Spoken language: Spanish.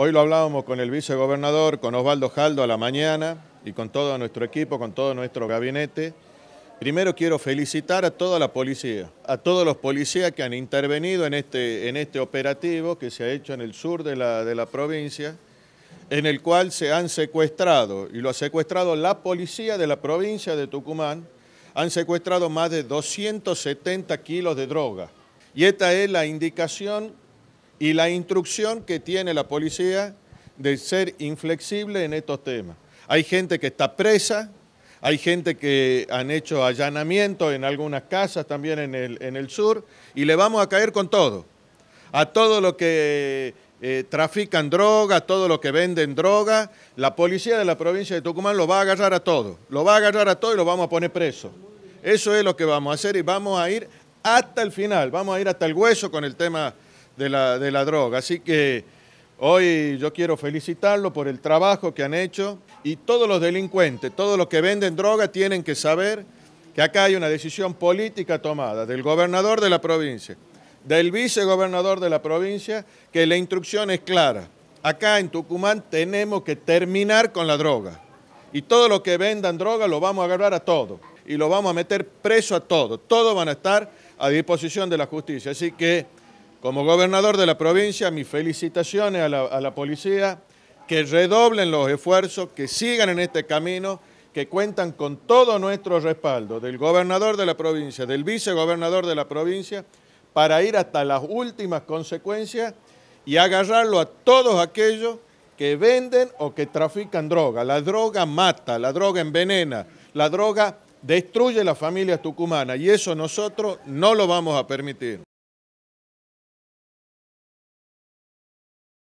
Hoy lo hablábamos con el vicegobernador, con Osvaldo Jaldo a la mañana y con todo nuestro equipo, con todo nuestro gabinete. Primero quiero felicitar a toda la policía, a todos los policías que han intervenido en este operativo que se ha hecho en el sur de la provincia, en el cual se han secuestrado, y lo ha secuestrado la policía de la provincia de Tucumán, han secuestrado más de 270 kilos de droga. Y esta es la indicación y la instrucción que tiene la policía de ser inflexible en estos temas. Hay gente que está presa. Hay gente que han hecho allanamientos en algunas casas también en el sur, y le vamos a caer con todo. A todo lo que trafican droga, a todo lo que venden droga, la policía de la provincia de Tucumán lo va a agarrar a todo. Lo va a agarrar a todo y lo vamos a poner preso. Eso es lo que vamos a hacer, y vamos a ir hasta el final, vamos a ir hasta el hueso con el tema de la droga. Así que hoy yo quiero felicitarlo por el trabajo que han hecho, y todos los delincuentes, todos los que venden droga tienen que saber que acá hay una decisión política tomada del gobernador de la provincia, del vicegobernador de la provincia, que la instrucción es clara. Acá en Tucumán tenemos que terminar con la droga, y todos los que vendan droga lo vamos a agarrar a todos y lo vamos a meter preso a todos. Todos van a estar a disposición de la justicia. Así que, como gobernador de la provincia, mis felicitaciones a la policía, que redoblen los esfuerzos, que sigan en este camino, que cuentan con todo nuestro respaldo, del gobernador de la provincia, del vicegobernador de la provincia, para ir hasta las últimas consecuencias y agarrarlo a todos aquellos que venden o que trafican droga. La droga mata, la droga envenena, la droga destruye las familias tucumanas, y eso nosotros no lo vamos a permitir.